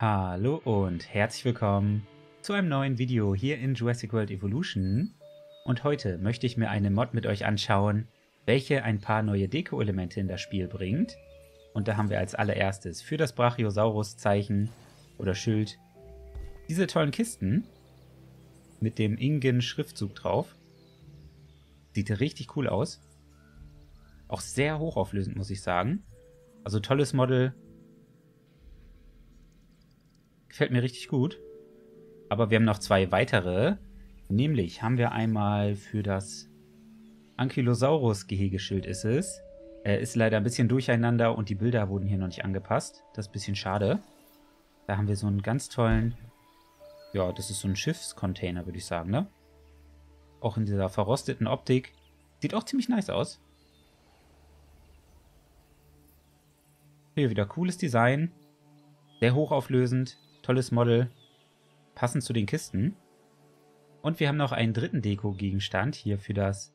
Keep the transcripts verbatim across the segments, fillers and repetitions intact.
Hallo und herzlich willkommen zu einem neuen Video hier in Jurassic World Evolution. Und heute möchte ich mir eine Mod mit euch anschauen, welche ein paar neue Deko-Elemente in das Spiel bringt. Und da haben wir als allererstes für das Brachiosaurus-Zeichen oder Schild diese tollen Kisten mit dem Ingen-Schriftzug drauf. Sieht richtig cool aus. Auch sehr hochauflösend, muss ich sagen. Also tolles Model. Gefällt mir richtig gut. Aber wir haben noch zwei weitere. Nämlich haben wir einmal für das Ankylosaurus-Gehegeschild ist es. Er ist leider ein bisschen durcheinander und die Bilder wurden hier noch nicht angepasst. Das ist ein bisschen schade. Da haben wir so einen ganz tollen... Ja, das ist so ein Schiffscontainer, würde ich sagen, ne? Auch in dieser verrosteten Optik. Sieht auch ziemlich nice aus. Hier wieder cooles Design. Sehr hochauflösend. Tolles Model, passend zu den Kisten. Und wir haben noch einen dritten Deko-Gegenstand hier für das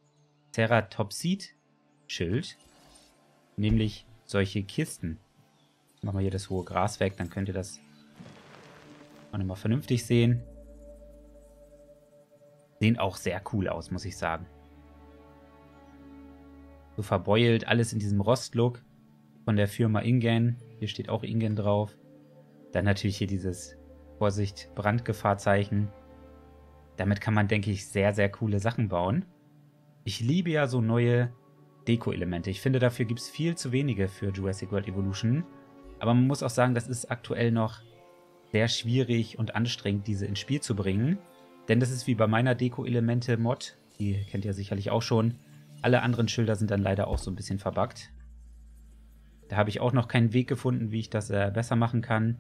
Ceratopsid-Schild, nämlich solche Kisten. Machen wir hier das hohe Gras weg, dann könnt ihr das auch nochmal vernünftig sehen. Sehen auch sehr cool aus, muss ich sagen. So verbeult, alles in diesem Rostlook von der Firma Ingen. Hier steht auch Ingen drauf. Dann natürlich hier dieses Vorsicht Brandgefahrzeichen. Damit kann man, denke ich, sehr, sehr coole Sachen bauen. Ich liebe ja so neue Deko-Elemente. Ich finde, dafür gibt es viel zu wenige für Jurassic World Evolution. Aber man muss auch sagen, das ist aktuell noch sehr schwierig und anstrengend, diese ins Spiel zu bringen. Denn das ist wie bei meiner Deko-Elemente-Mod. Die kennt ihr sicherlich auch schon. Alle anderen Schilder sind dann leider auch so ein bisschen verbuggt. Da habe ich auch noch keinen Weg gefunden, wie ich das äh, besser machen kann.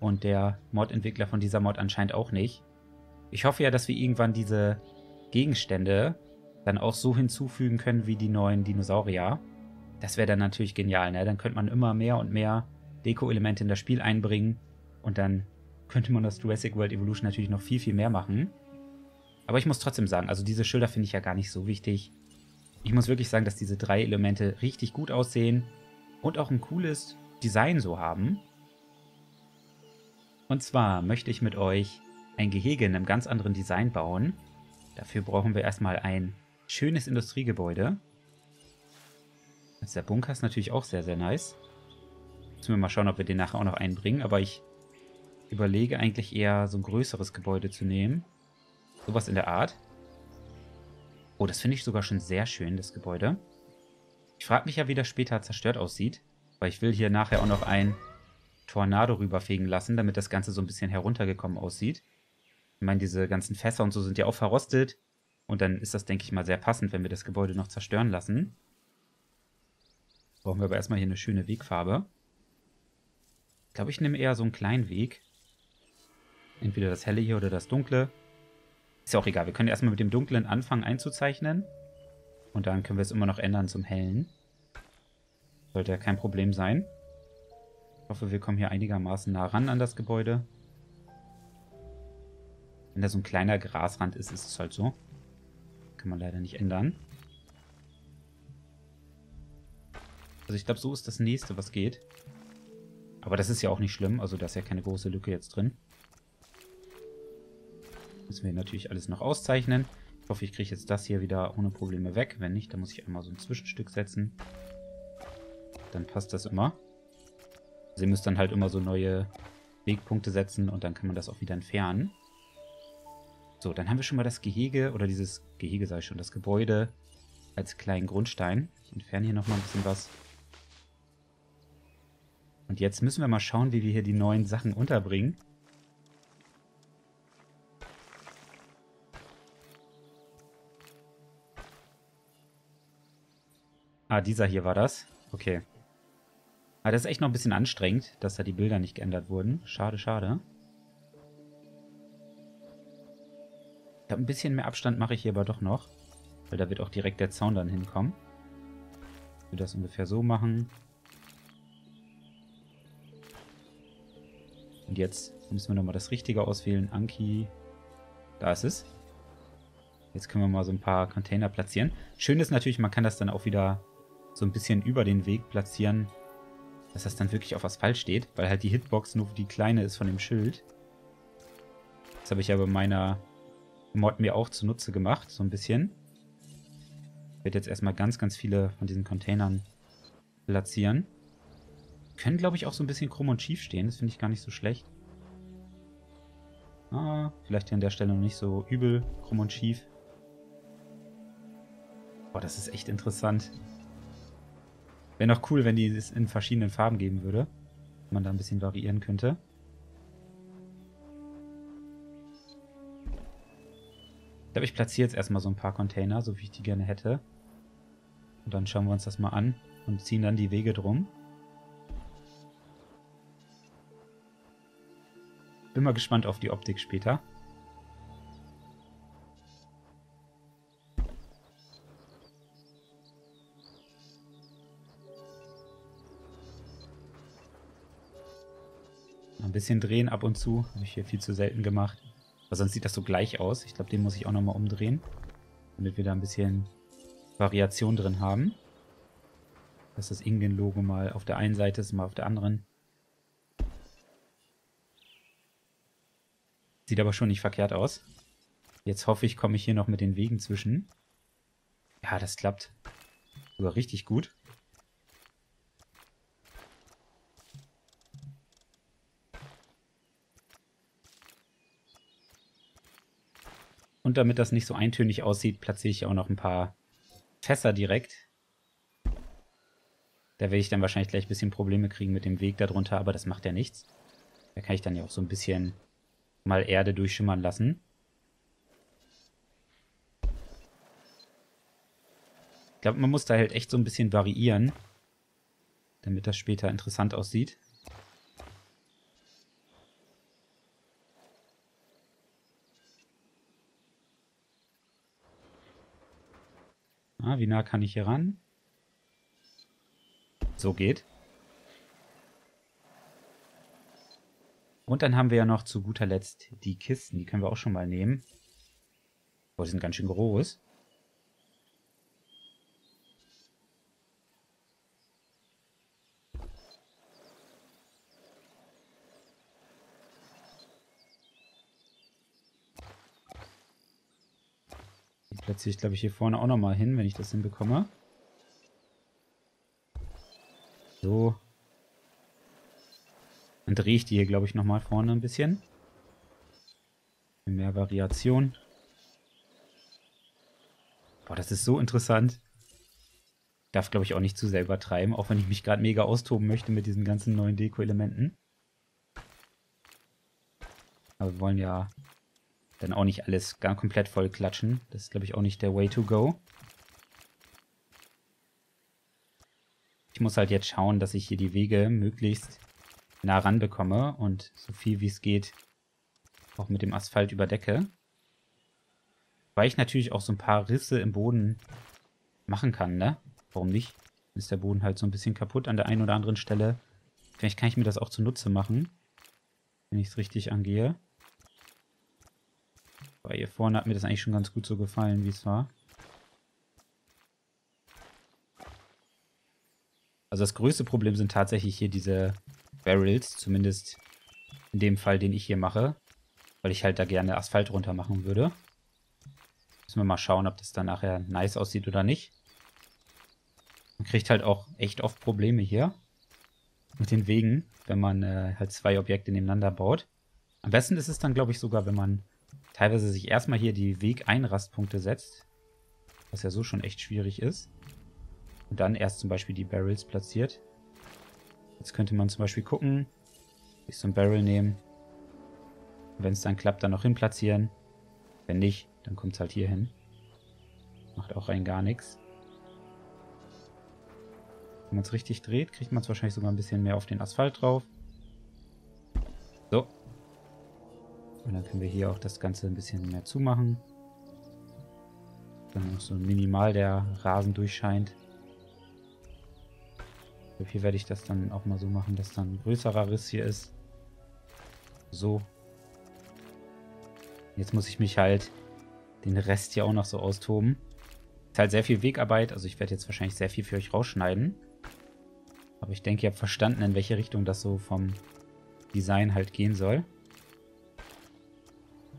Und der Mod-Entwickler von dieser Mod anscheinend auch nicht. Ich hoffe ja, dass wir irgendwann diese Gegenstände dann auch so hinzufügen können wie die neuen Dinosaurier. Das wäre dann natürlich genial, ne? Dann könnte man immer mehr und mehr Deko-Elemente in das Spiel einbringen. Und dann könnte man das Jurassic World Evolution natürlich noch viel, viel mehr machen. Aber ich muss trotzdem sagen, also diese Schilder finde ich ja gar nicht so wichtig. Ich muss wirklich sagen, dass diese drei Elemente richtig gut aussehen und auch ein cooles Design so haben. Und zwar möchte ich mit euch ein Gehege in einem ganz anderen Design bauen. Dafür brauchen wir erstmal ein schönes Industriegebäude. Also der Bunker ist natürlich auch sehr, sehr nice. Müssen wir mal schauen, ob wir den nachher auch noch einbringen. Aber ich überlege eigentlich eher, so ein größeres Gebäude zu nehmen. Sowas in der Art. Oh, das finde ich sogar schon sehr schön, das Gebäude. Ich frage mich ja, wie das später zerstört aussieht. Weil ich will hier nachher auch noch ein Tornado rüberfegen lassen, damit das Ganze so ein bisschen heruntergekommen aussieht. Ich meine, diese ganzen Fässer und so sind ja auch verrostet. Und dann ist das, denke ich mal, sehr passend, wenn wir das Gebäude noch zerstören lassen. Brauchen wir aber erstmal hier eine schöne Wegfarbe. Ich glaube, ich nehme eher so einen kleinen Weg. Entweder das helle hier oder das dunkle. Ist ja auch egal, wir können erstmal mit dem dunklen anfangen einzuzeichnen. Und dann können wir es immer noch ändern zum hellen. Sollte ja kein Problem sein. Ich hoffe, wir kommen hier einigermaßen nah ran an das Gebäude. Wenn da so ein kleiner Grasrand ist, ist es halt so. Kann man leider nicht ändern. Also ich glaube, so ist das nächste, was geht. Aber das ist ja auch nicht schlimm. Also da ist ja keine große Lücke jetzt drin. Müssen wir natürlich alles noch auszeichnen. Ich hoffe, ich kriege jetzt das hier wieder ohne Probleme weg. Wenn nicht, dann muss ich einmal so ein Zwischenstück setzen. Dann passt das immer. Also ihr müsst dann halt immer so neue Wegpunkte setzen und dann kann man das auch wieder entfernen. So, dann haben wir schon mal das Gehege, oder dieses Gehege sage ich schon, das Gebäude als kleinen Grundstein. Ich entferne hier nochmal ein bisschen was. Und jetzt müssen wir mal schauen, wie wir hier die neuen Sachen unterbringen. Ah, dieser hier war das. Okay. Aber das ist echt noch ein bisschen anstrengend, dass da die Bilder nicht geändert wurden. Schade, schade. Ich glaube, ein bisschen mehr Abstand mache ich hier aber doch noch. Weil da wird auch direkt der Zaun dann hinkommen. Ich will das ungefähr so machen. Und jetzt müssen wir nochmal das Richtige auswählen. Anki. Da ist es. Jetzt können wir mal so ein paar Container platzieren. Schön ist natürlich, man kann das dann auch wieder so ein bisschen über den Weg platzieren. dass das dann wirklich auf Asphalt steht, weil halt die Hitbox nur die kleine ist von dem Schild. Das habe ich ja bei meiner Mod mir auch zunutze gemacht, so ein bisschen. Ich werde jetzt erstmal ganz, ganz viele von diesen Containern platzieren. Können, glaube ich, auch so ein bisschen krumm und schief stehen. Das finde ich gar nicht so schlecht. Ah, vielleicht hier an der Stelle noch nicht so übel krumm und schief. Boah, das ist echt interessant. Wäre noch cool, wenn die es in verschiedenen Farben geben würde. Wenn man da ein bisschen variieren könnte. Ich glaube, ich platziere jetzt erstmal so ein paar Container, so wie ich die gerne hätte. Und dann schauen wir uns das mal an und ziehen dann die Wege drum. Bin mal gespannt auf die Optik später. Ein bisschen drehen ab und zu. Habe ich hier viel zu selten gemacht. Aber sonst sieht das so gleich aus. Ich glaube, den muss ich auch nochmal umdrehen. Damit wir da ein bisschen Variation drin haben. Dass das Ingen-Logo mal auf der einen Seite ist, mal auf der anderen. Sieht aber schon nicht verkehrt aus. Jetzt hoffe ich, komme ich hier noch mit den Wegen zwischen. Ja, das klappt sogar richtig gut. Und damit das nicht so eintönig aussieht, platziere ich auch noch ein paar Fässer direkt. Da werde ich dann wahrscheinlich gleich ein bisschen Probleme kriegen mit dem Weg darunter, aber das macht ja nichts. Da kann ich dann ja auch so ein bisschen mal Erde durchschimmern lassen. Ich glaube, man muss da halt echt so ein bisschen variieren, damit das später interessant aussieht. Ah, wie nah kann ich hier ran? So geht. Und dann haben wir ja noch zu guter Letzt die Kisten. Die können wir auch schon mal nehmen. Oh, die sind ganz schön groß. Die platziere ich, glaube ich, hier vorne auch nochmal hin, wenn ich das hinbekomme. So. Dann drehe ich die hier, glaube ich, nochmal vorne ein bisschen. Mehr Variation. Boah, das ist so interessant. Ich darf, glaube ich, auch nicht zu sehr übertreiben, auch wenn ich mich gerade mega austoben möchte mit diesen ganzen neuen Deko-Elementen. Aber wir wollen ja dann auch nicht alles gar komplett voll klatschen. Das ist, glaube ich, auch nicht der Way to go. Ich muss halt jetzt schauen, dass ich hier die Wege möglichst nah ran bekomme und so viel wie es geht auch mit dem Asphalt überdecke. Weil ich natürlich auch so ein paar Risse im Boden machen kann, ne? Warum nicht? Dann ist der Boden halt so ein bisschen kaputt an der einen oder anderen Stelle. Vielleicht kann ich mir das auch zunutze machen, wenn ich es richtig angehe. Weil hier vorne hat mir das eigentlich schon ganz gut so gefallen, wie es war. Also das größte Problem sind tatsächlich hier diese Barrels, zumindest in dem Fall, den ich hier mache, weil ich halt da gerne Asphalt runter machen würde. Müssen wir mal schauen, ob das dann nachher nice aussieht oder nicht. Man kriegt halt auch echt oft Probleme hier mit den Wegen, wenn man äh, halt zwei Objekte nebeneinander baut. Am besten ist es dann, glaube ich, sogar, wenn man teilweise sich erstmal hier die Wegeinrastpunkte setzt, was ja so schon echt schwierig ist, und dann erst zum Beispiel die Barrels platziert. Jetzt könnte man zum Beispiel gucken, ich so ein Barrel nehmen. Wenn es dann klappt, dann noch hin platzieren. Wenn nicht, dann kommt es halt hier hin. Macht auch rein gar nichts. Wenn man es richtig dreht, kriegt man es wahrscheinlich sogar ein bisschen mehr auf den Asphalt drauf. So. Und dann können wir hier auch das Ganze ein bisschen mehr zumachen. Dann noch so minimal der Rasen durchscheint. Hier werde ich das dann auch mal so machen, dass dann ein größerer Riss hier ist. So. Jetzt muss ich mich halt den Rest hier auch noch so austoben. Ist halt sehr viel Wegarbeit. Also ich werde jetzt wahrscheinlich sehr viel für euch rausschneiden. Aber ich denke, ihr habt verstanden, in welche Richtung das so vom Design halt gehen soll.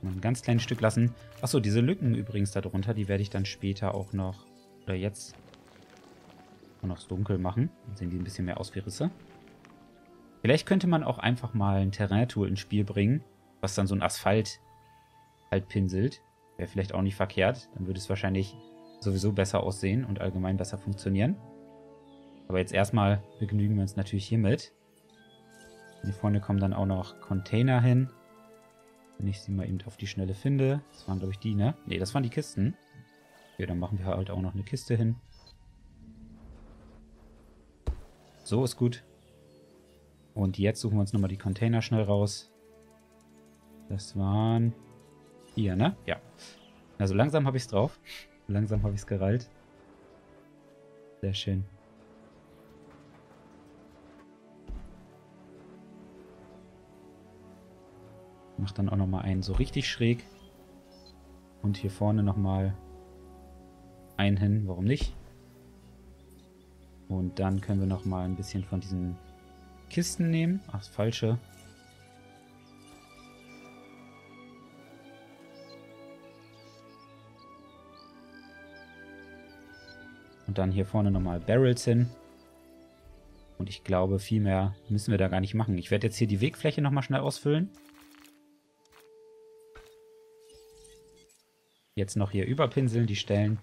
Mal ein ganz kleines Stück lassen. Achso, diese Lücken übrigens darunter, die werde ich dann später auch noch, oder jetzt, auch noch so dunkel machen. Dann sehen die ein bisschen mehr aus wie Risse. Vielleicht könnte man auch einfach mal ein Terrain-Tool ins Spiel bringen, was dann so ein Asphalt halt pinselt. Wäre vielleicht auch nicht verkehrt. Dann würde es wahrscheinlich sowieso besser aussehen und allgemein besser funktionieren. Aber jetzt erstmal begnügen wir uns natürlich hiermit. Hier vorne kommen dann auch noch Container hin. Wenn ich sie mal eben auf die Schnelle finde. Das waren, glaube ich, die, ne? Ne, das waren die Kisten. Okay, dann machen wir halt auch noch eine Kiste hin. So, ist gut. Und jetzt suchen wir uns nochmal die Container schnell raus. Das waren... hier, ne? Ja. Also langsam habe ich es drauf. Langsam habe ich es gerallt. Sehr schön. Mach dann auch nochmal einen so richtig schräg. Und hier vorne nochmal einen hin. Warum nicht? Und dann können wir nochmal ein bisschen von diesen Kisten nehmen. Ach, das falsche. Und dann hier vorne nochmal Barrels hin. Und ich glaube, viel mehr müssen wir da gar nicht machen. Ich werde jetzt hier die Wegfläche nochmal schnell ausfüllen. Jetzt noch hier überpinseln, die Stellen.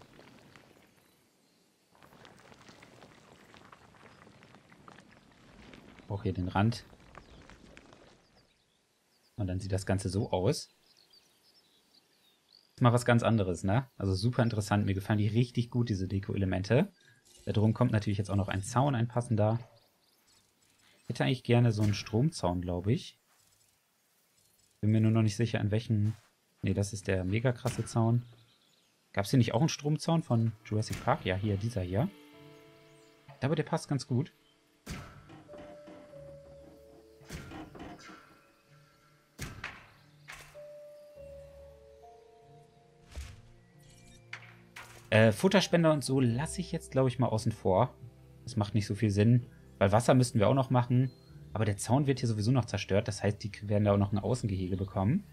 Auch hier den Rand. Und dann sieht das Ganze so aus. Mal was ganz anderes, ne? Also super interessant. Mir gefallen die richtig gut, diese Deko-Elemente. Darum kommt natürlich jetzt auch noch ein Zaun, ein passender. Ich hätte eigentlich gerne so einen Stromzaun, glaube ich. Bin mir nur noch nicht sicher, an welchen... Ne, das ist der mega krasse Zaun. Gab es hier nicht auch einen Stromzaun von Jurassic Park? Ja, hier, dieser hier. Aber der passt ganz gut. Äh, Futterspender und so lasse ich jetzt, glaube ich, mal außen vor. Das macht nicht so viel Sinn, weil Wasser müssten wir auch noch machen. Aber der Zaun wird hier sowieso noch zerstört. Das heißt, die werden da auch noch ein Außengehege bekommen.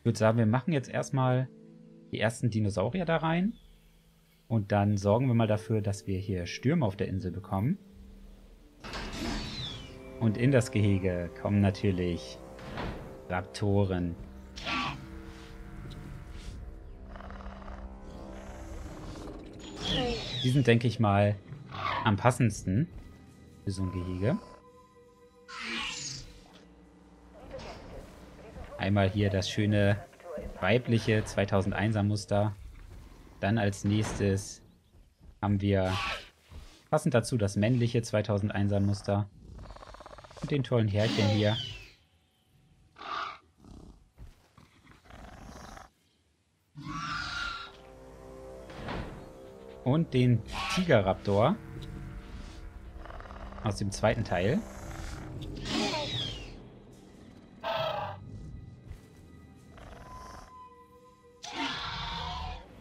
Ich würde sagen, wir machen jetzt erstmal die ersten Dinosaurier da rein. Und dann sorgen wir mal dafür, dass wir hier Stürme auf der Insel bekommen. Und in das Gehege kommen natürlich Raptoren. Die sind, denke ich mal, am passendsten für so ein Gehege. Einmal hier das schöne weibliche zweitausendeiner Muster. Dann als nächstes haben wir passend dazu das männliche zweitausendeiner Muster. Und den tollen Härchen hier. Und den Tigerraptor aus dem zweiten Teil.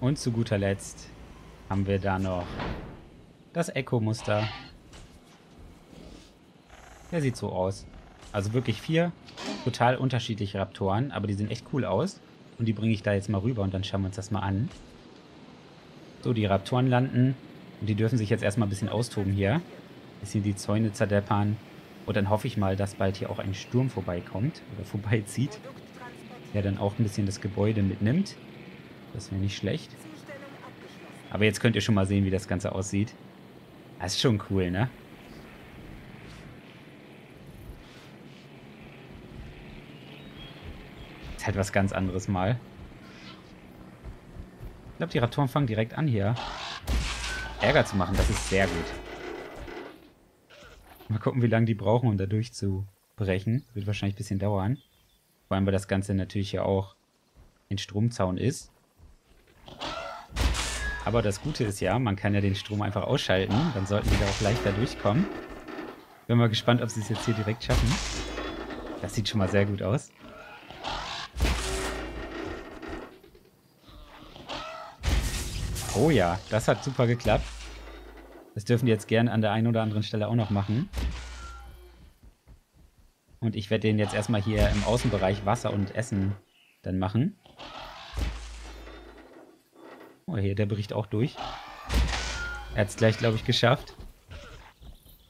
Und zu guter Letzt haben wir da noch das Echo-Muster. Der sieht so aus. Also wirklich vier total unterschiedliche Raptoren, aber die sehen echt cool aus. Und die bringe ich da jetzt mal rüber und dann schauen wir uns das mal an. So, die Raptoren landen und die dürfen sich jetzt erstmal ein bisschen austoben hier. Ein bisschen die Zäune zerdeppern. Und dann hoffe ich mal, dass bald hier auch ein Sturm vorbeikommt oder vorbeizieht. Der dann auch ein bisschen das Gebäude mitnimmt. Das wäre nicht schlecht. Aber jetzt könnt ihr schon mal sehen, wie das Ganze aussieht. Das ist schon cool, ne? Ist halt was ganz anderes mal. Ich glaube, die Raptoren fangen direkt an, hier Ärger zu machen. Das ist sehr gut. Mal gucken, wie lange die brauchen, um da durchzubrechen. Wird wahrscheinlich ein bisschen dauern. Vor allem, weil das Ganze natürlich ja auch ein Stromzaun ist. Aber das Gute ist ja, man kann ja den Strom einfach ausschalten. Dann sollten die da auch leichter durchkommen. Bin mal gespannt, ob sie es jetzt hier direkt schaffen. Das sieht schon mal sehr gut aus. Oh ja, das hat super geklappt. Das dürfen die jetzt gerne an der einen oder anderen Stelle auch noch machen. Und ich werde den jetzt erstmal hier im Außenbereich Wasser und Essen dann machen. Oh, hier, der bricht auch durch. Er hat es gleich, glaube ich, geschafft.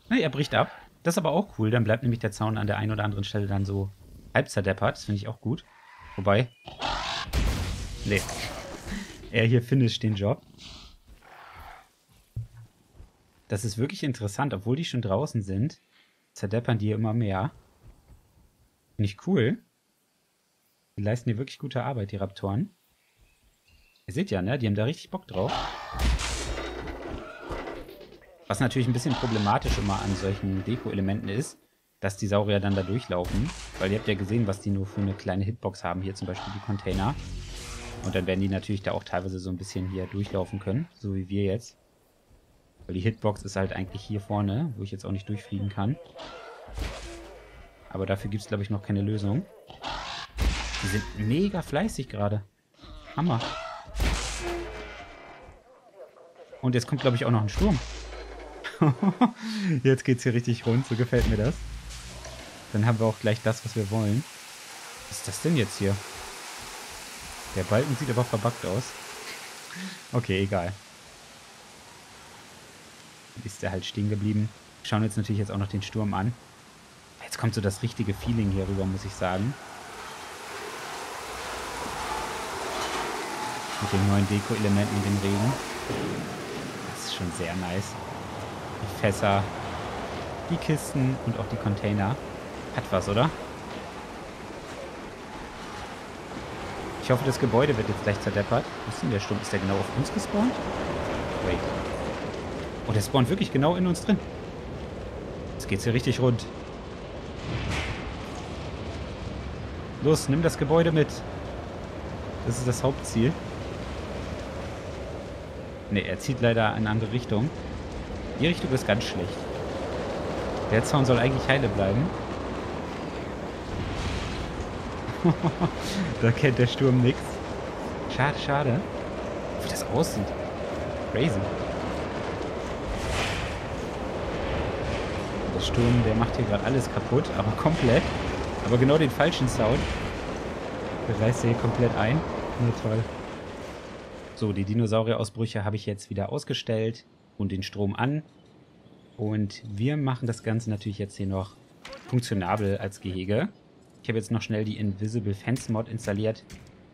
Ne, er bricht ab. Das ist aber auch cool. Dann bleibt nämlich der Zaun an der einen oder anderen Stelle dann so halb zerdeppert. Das finde ich auch gut. Wobei... Nee. Er hier finisht den Job. Das ist wirklich interessant. Obwohl die schon draußen sind, zerdeppern die immer mehr. Finde ich cool. Die leisten hier wirklich gute Arbeit, die Raptoren. Ihr seht ja, ne? Die haben da richtig Bock drauf. Was natürlich ein bisschen problematisch immer an solchen Deko-Elementen ist, dass die Saurier dann da durchlaufen. Weil ihr habt ja gesehen, was die nur für eine kleine Hitbox haben. Hier zum Beispiel die Container. Und dann werden die natürlich da auch teilweise so ein bisschen hier durchlaufen können. So wie wir jetzt. Weil die Hitbox ist halt eigentlich hier vorne, wo ich jetzt auch nicht durchfliegen kann. Aber dafür gibt es, glaube ich, noch keine Lösung. Die sind mega fleißig gerade. Hammer. Und jetzt kommt, glaube ich, auch noch ein Sturm. Jetzt geht's hier richtig rund, so gefällt mir das. Dann haben wir auch gleich das, was wir wollen. Was ist das denn jetzt hier? Der Balken sieht aber verbuggt aus. Okay, egal. Ist der halt stehen geblieben. Wir schauen uns natürlich jetzt auch noch den Sturm an. Jetzt kommt so das richtige Feeling hier rüber, muss ich sagen. Mit den neuen Deko-Elementen und dem Regen. Das ist schon sehr nice. Die Fässer, die Kisten und auch die Container. Hat was, oder? Ich hoffe, das Gebäude wird jetzt gleich zerdeppert. Was ist denn der Sturm? Ist der genau auf uns gespawnt? Wait. Oh, der spawnt wirklich genau in uns drin. Jetzt geht's hier richtig rund. Los, nimm das Gebäude mit. Das ist das Hauptziel. Ne, er zieht leider in eine andere Richtung. Die Richtung ist ganz schlecht. Der Zaun soll eigentlich heile bleiben. Da kennt der Sturm nichts. Schade, schade. Wie das aussieht. Crazy. Der Sturm, der macht hier gerade alles kaputt, aber komplett. Aber genau den falschen Sound. Der reißt hier komplett ein. Na toll. So, die Dinosaurierausbrüche habe ich jetzt wieder ausgestellt. Und den Strom an. Und wir machen das Ganze natürlich jetzt hier noch funktionabel als Gehege. Ich habe jetzt noch schnell die Invisible Fence Mod installiert.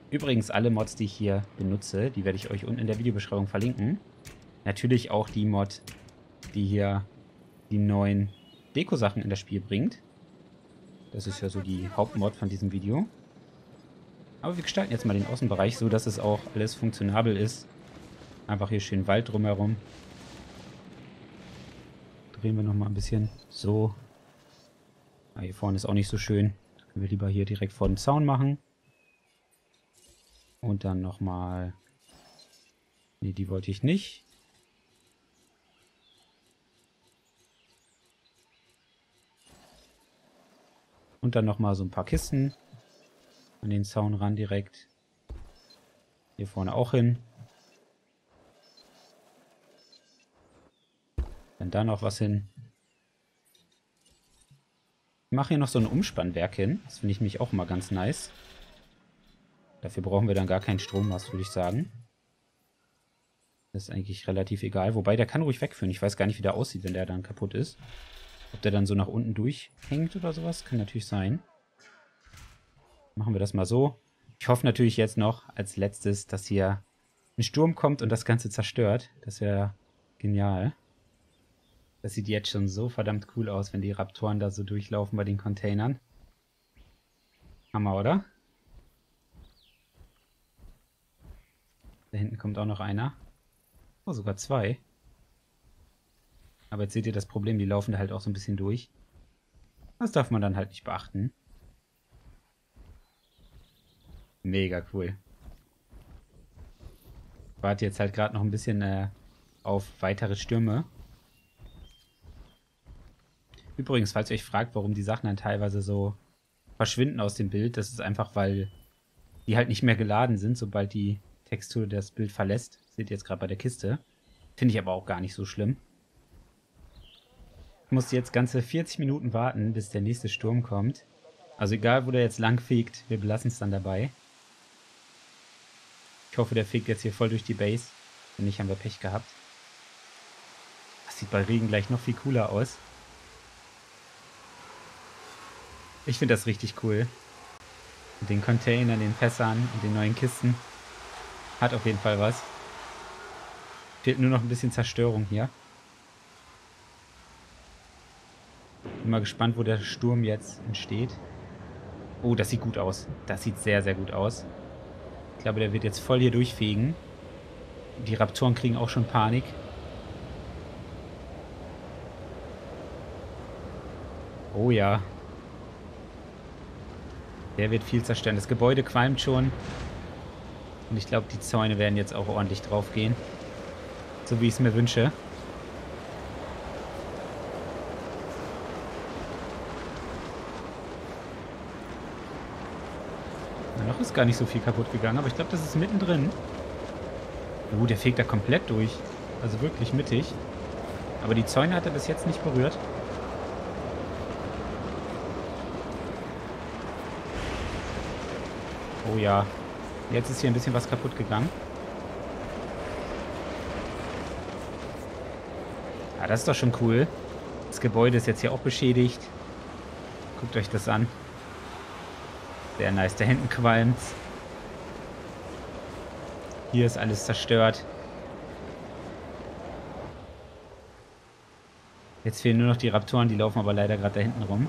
Übrigens alle Mods, die ich hier benutze, die werde ich euch unten in der Videobeschreibung verlinken. Natürlich auch die Mod, die hier die neuen Deko-Sachen in das Spiel bringt. Das ist ja so die Hauptmod von diesem Video. Aber wir gestalten jetzt mal den Außenbereich so, dass es auch alles funktionabel ist. Einfach hier schön Wald drumherum. Drehen wir nochmal ein bisschen. So. Ah, hier vorne ist auch nicht so schön. Können wir lieber hier direkt vor dem Zaun machen. Und dann nochmal... Ne, die wollte ich nicht. Und dann nochmal so ein paar Kisten. An den Zaun ran direkt. Hier vorne auch hin. Dann da noch was hin. Ich mache hier noch so ein Umspannwerk hin. Das finde ich mich auch mal ganz nice. Dafür brauchen wir dann gar keinen Strom, was würde ich sagen. Das ist eigentlich relativ egal. Wobei, der kann ruhig wegführen. Ich weiß gar nicht, wie der aussieht, wenn der dann kaputt ist. Ob der dann so nach unten durchhängt oder sowas. Kann natürlich sein. Machen wir das mal so. Ich hoffe natürlich jetzt noch als letztes, dass hier ein Sturm kommt und das Ganze zerstört. Das wäre genial. Das sieht jetzt schon so verdammt cool aus, wenn die Raptoren da so durchlaufen bei den Containern. Hammer, oder? Da hinten kommt auch noch einer. Oh, sogar zwei. Aber jetzt seht ihr das Problem, die laufen da halt auch so ein bisschen durch. Das darf man dann halt nicht beachten. Mega cool. Ich warte jetzt halt gerade noch ein bisschen äh, auf weitere Stürme. Übrigens, falls ihr euch fragt, warum die Sachen dann teilweise so verschwinden aus dem Bild, das ist einfach, weil die halt nicht mehr geladen sind, sobald die Textur das Bild verlässt. Das seht ihr jetzt gerade bei der Kiste. Finde ich aber auch gar nicht so schlimm. Ich muss jetzt ganze vierzig Minuten warten, bis der nächste Sturm kommt. Also egal, wo der jetzt lang fegt, wir belassen es dann dabei. Ich hoffe, der fegt jetzt hier voll durch die Base. Wenn nicht, haben wir Pech gehabt. Das sieht bei Regen gleich noch viel cooler aus. Ich finde das richtig cool. Mit den Containern, den Fässern und den neuen Kisten. Hat auf jeden Fall was. Fehlt nur noch ein bisschen Zerstörung hier. Bin mal gespannt, wo der Sturm jetzt entsteht. Oh, das sieht gut aus. Das sieht sehr, sehr gut aus. Ich glaube, der wird jetzt voll hier durchfegen. Die Raptoren kriegen auch schon Panik. Oh ja. Der wird viel zerstören. Das Gebäude qualmt schon. Und ich glaube, die Zäune werden jetzt auch ordentlich drauf gehen. So wie ich es mir wünsche. Na, noch ist gar nicht so viel kaputt gegangen, aber ich glaube, das ist mittendrin. Oh, der fegt da komplett durch. Also wirklich mittig. Aber die Zäune hat er bis jetzt nicht berührt. Oh ja. Jetzt ist hier ein bisschen was kaputt gegangen. Ah, das ist doch schon cool. Das Gebäude ist jetzt hier auch beschädigt. Guckt euch das an. Sehr nice. Da hinten qualmt's. Hier ist alles zerstört. Jetzt fehlen nur noch die Raptoren. Die laufen aber leider gerade da hinten rum.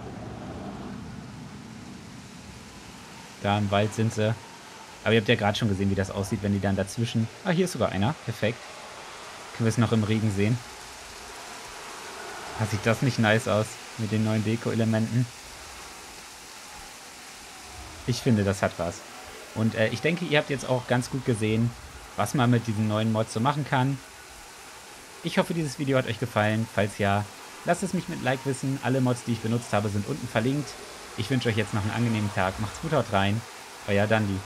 Da im Wald sind sie. Aber ihr habt ja gerade schon gesehen, wie das aussieht, wenn die dann dazwischen... Ah, hier ist sogar einer. Perfekt. Können wir es noch im Regen sehen. Ah, sieht das nicht nice aus mit den neuen Deko-Elementen. Ich finde, das hat was. Und äh, ich denke, ihr habt jetzt auch ganz gut gesehen, was man mit diesen neuen Mods so machen kann. Ich hoffe, dieses Video hat euch gefallen. Falls ja, lasst es mich mit Like wissen. Alle Mods, die ich benutzt habe, sind unten verlinkt. Ich wünsche euch jetzt noch einen angenehmen Tag. Macht's gut, haut rein. Euer Dandy.